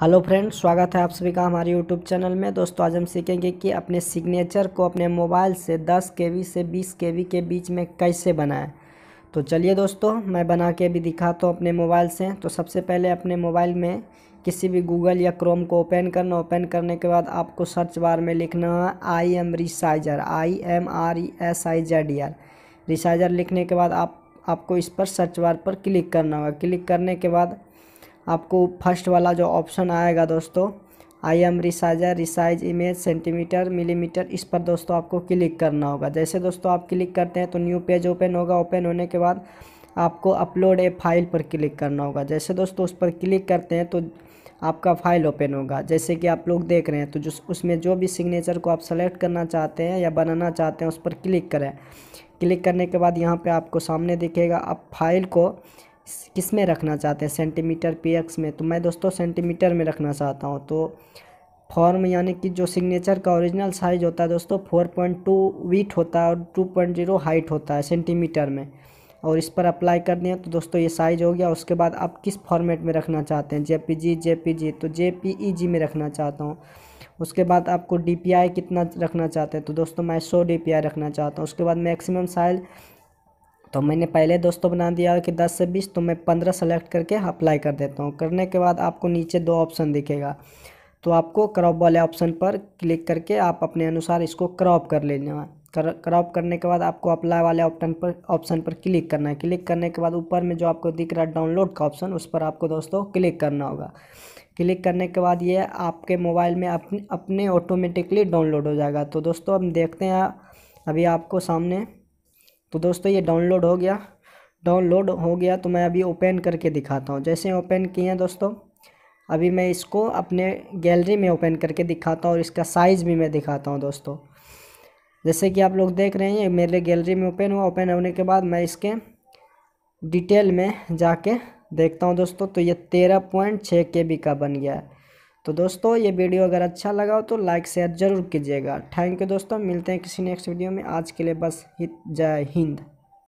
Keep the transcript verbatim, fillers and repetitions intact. Hello friends, स्वागत है आप सभी का हमारे यूट्यूब चैनल में। दोस्तों आज हम सीखेंगे कि अपने सिग्नेचर को अपने मोबाइल से दस केबी से बीस केबी के बीच में कैसे बनाएं। तो चलिए दोस्तों, मैं बना के भी दिखाता हूँ अपने मोबाइल से। तो सबसे पहले अपने मोबाइल में किसी भी गूगल या क्रोम को ओपन करना। ओपन करने के बाद आपको सर्च बार में लिखना है I M resizer, I M R E S I Z E R resizer. लिखने के बाद आप आपको इस पर सर्च बार पर क्लिक करना होगा। क्लिक करने के बाद आपको फर्स्ट वाला जो ऑप्शन आएगा दोस्तों, I M resizer, resize image, centimetre, millimetre, इस पर दोस्तों आपको क्लिक करना होगा। जैसे दोस्तों आप क्लिक करते हैं तो न्यू पेज ओपन होगा। ओपन होने के बाद आपको अपलोड ए फाइल पर क्लिक करना होगा। जैसे दोस्तों उस पर क्लिक करते हैं तो आपका फ़ाइल ओपन होगा, जैसे कि आप लोग देख रहे हैं। तो जो उसमें जो भी सिग्नेचर को आप सेलेक्ट करना चाहते हैं या बनाना चाहते हैं उस पर क्लिक करें। क्लिक करने के बाद यहाँ पर आपको सामने दिखेगा आप फाइल को किस में रखना चाहते हैं, सेंटीमीटर, पीएक्स में। तो मैं दोस्तों सेंटीमीटर में रखना चाहता हूं। तो फॉर्म यानी कि जो सिग्नेचर का ओरिजिनल साइज़ होता है दोस्तों चार पॉइंट दो वीट होता है और दो पॉइंट शून्य हाइट होता है सेंटीमीटर में। और इस पर अप्लाई कर दिया तो दोस्तों ये साइज़ हो गया। उसके बाद आप किस फॉर्मेट में रखना चाहते हैं, जेपीजी, जेपीजी, तो जेपीईजी में रखना चाहता हूँ। उसके बाद आपको डीपीआई कितना रखना चाहते हैं, तो दोस्तों मैं सौ डीपीआई रखना चाहता हूँ। उसके बाद मैक्सिमम साइज़ तो मैंने पहले दोस्तों बना दिया कि दस से बीस, तो मैं पंद्रह सेलेक्ट करके अप्लाई कर देता हूँ। करने के बाद आपको नीचे दो ऑप्शन दिखेगा, तो आपको क्रॉप वाले ऑप्शन पर क्लिक करके आप अपने अनुसार इसको क्रॉप कर लेना है। कर, क्रॉप करने के बाद आपको अप्लाई वाले ऑप्शन पर ऑप्शन पर क्लिक करना है। क्लिक करने के बाद ऊपर में जो आपको दिख रहा है डाउनलोड का ऑप्शन, उस पर आपको दोस्तों क्लिक करना होगा। क्लिक करने के बाद ये आपके मोबाइल में अपने अपने ऑटोमेटिकली डाउनलोड हो जाएगा। तो दोस्तों हम देखते हैं अभी आपको सामने। तो दोस्तों ये डाउनलोड हो गया, डाउनलोड हो गया तो मैं अभी ओपन करके दिखाता हूँ। जैसे ओपन किए हैं दोस्तों, अभी मैं इसको अपने गैलरी में ओपन करके दिखाता हूँ और इसका साइज़ भी मैं दिखाता हूँ दोस्तों। जैसे कि आप लोग देख रहे हैं मेरे गैलरी में ओपन हुआ। ओपन होने के बाद मैं इसके डिटेल में जाके देखता हूँ दोस्तों। तो ये तेरह पॉइंट छः के बी का बन गया है। तो दोस्तों ये वीडियो अगर अच्छा लगा हो तो लाइक शेयर ज़रूर कीजिएगा। थैंक यू दोस्तों, मिलते हैं किसी नेक्स्ट वीडियो में। आज के लिए बस, जय हिंद।